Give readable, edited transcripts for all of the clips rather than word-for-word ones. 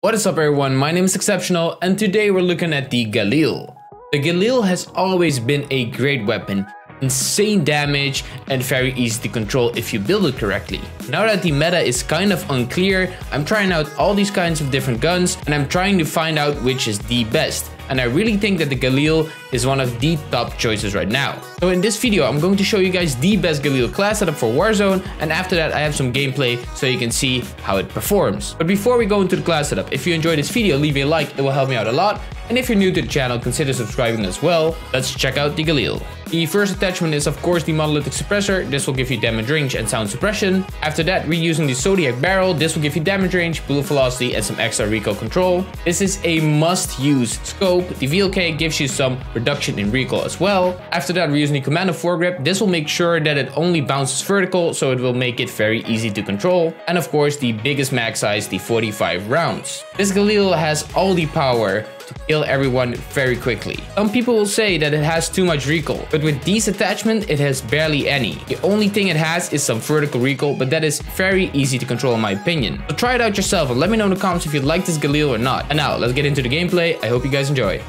What is up everyone, my name is Exceptional and today we're looking at the Galil. The Galil has always been a great weapon, insane damage and very easy to control if you build it correctly. Now that the meta is kind of unclear, I'm trying out all these kinds of different guns and I'm trying to find out which is the best. And I really think that the Galil is one of the top choices right now. So in this video, I'm going to show you guys the best Galil class setup for Warzone. And after that, I have some gameplay so you can see how it performs. But before we go into the class setup, if you enjoyed this video, leave me a like, it will help me out a lot. And if you're new to the channel, consider subscribing as well. Let's check out the Galil. The first attachment is of course the Monolithic Suppressor. This will give you damage range and sound suppression. After that, we're using the Zodiac Barrel. This will give you damage range, bullet velocity and some extra recoil control. This is a must use scope. The VLK gives you some reduction in recoil as well. After that, we're using the commando foregrip. This will make sure that it only bounces vertical, so it will make it very easy to control. And of course, the biggest mag size, the 45 rounds. This Galil has all the power to kill everyone very quickly. Some people will say that it has too much recoil, but with these attachments, it has barely any. The only thing it has is some vertical recoil, but that is very easy to control in my opinion. So try it out yourself and let me know in the comments if you like this Galil or not. And now let's get into the gameplay. I hope you guys enjoy.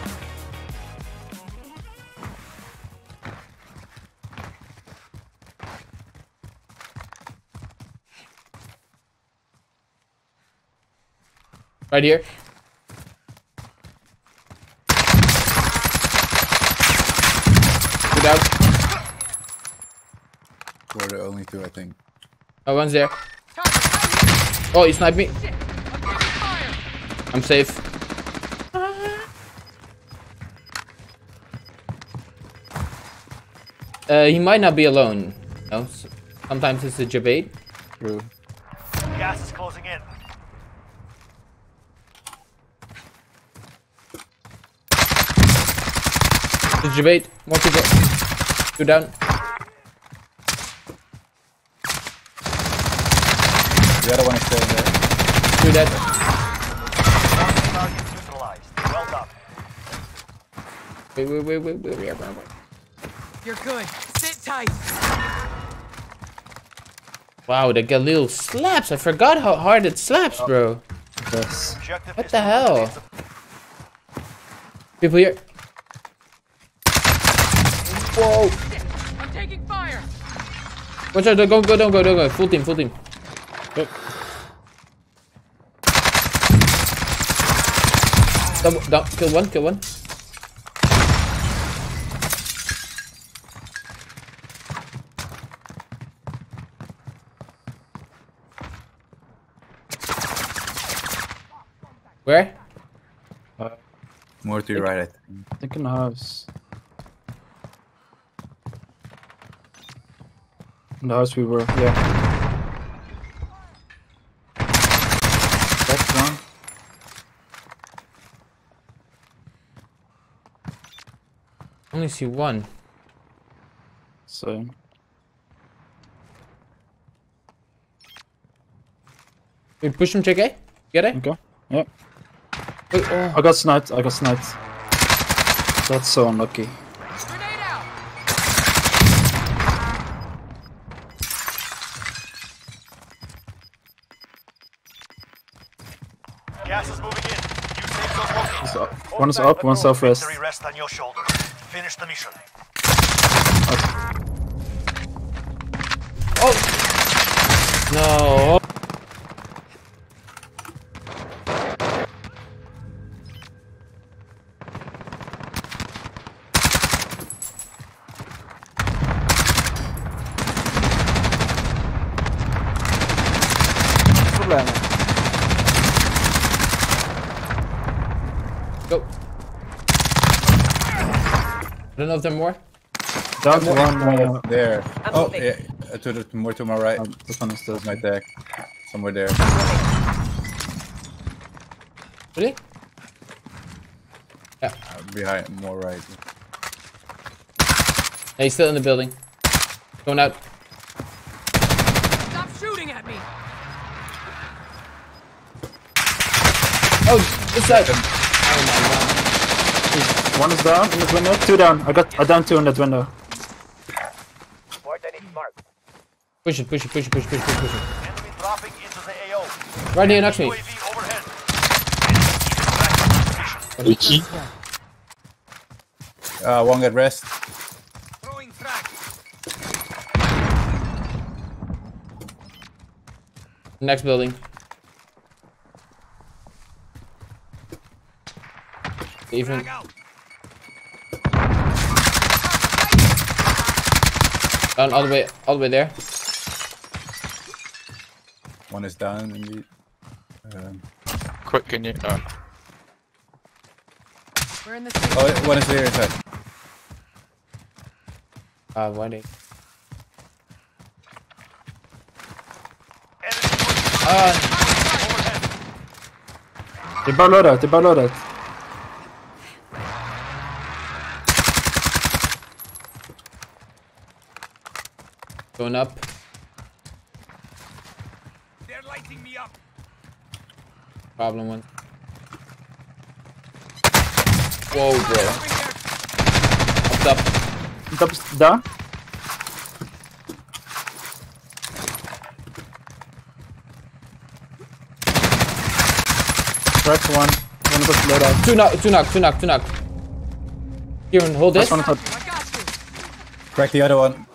Right here. Out. We're the only two, I think. Oh, one's there. Oh, you sniped me. I'm safe. He might not be alone. No, sometimes it's a debate. True. Gas is closing in. The debate. More people. Two down. The other one is still there. Two dead. Well done. Wait. You're good. Sit tight. Wow, the Galil slaps. I forgot how hard it slaps, bro. Yes. What the hell? People here. Whoa! I'm taking fire. Watch out! Don't go! Full team! Go. Double, down, kill one. Where? More to your right, I think. I think in the house. In the house we were, yeah. That's gone. Only see one. So. We push him, check A? Get it? Okay, yep. Wait, oh. I got sniped. That's so unlucky. Gas is moving in. You save those walkies. One is up, one self-rest. Rest on your shoulder. Finish the mission. Oh! No! Go. I don't know if there are more. There's one more there. Oh, yeah. More to my right. This one is still my deck. Somewhere there. Really? Yeah. Behind, more right. Yeah, he's still in the building. Going out. Stop shooting at me. Oh, this side. One is down in the window, two down. I down two in that window. Push it. Enemy dropping into the AO. Right here, knocks me. Richie. One get rest. Next building. Even. Down all the way there. One is down. Indeed. Quick, can you? Oh. We're in the city. Oh, one is there inside. Waiting. They're about loadout, they're about loadout. Going up. They're lighting me up. Problem one. Whoa, bro. Up top. Top's down. Cracked one. One was low down. Two knock. Kieran, hold this. Crack the other one.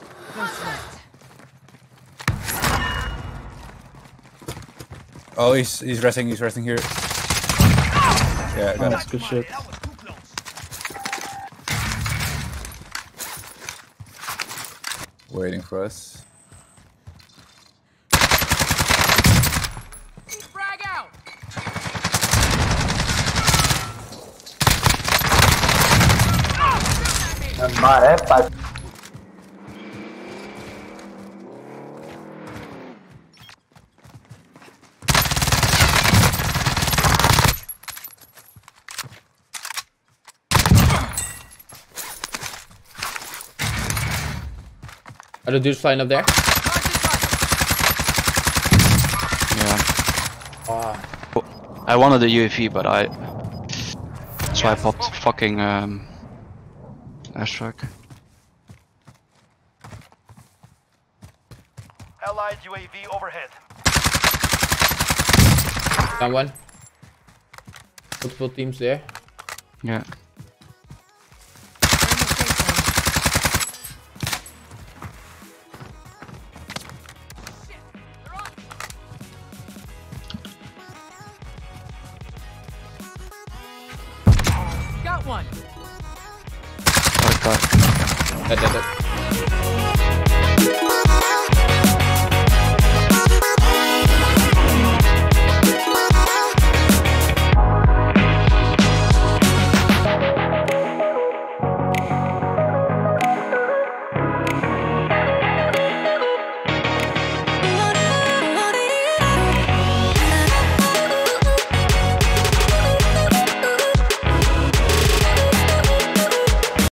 Oh, he's resting here. Yeah, oh, that's good shit. Waiting for us. Frag out. Are the dudes flying up there? Yeah. I wanted the UAV, but I popped fucking airstrike. Allied UAV overhead. That one. Multiple teams there. Yeah. Got one. Dead.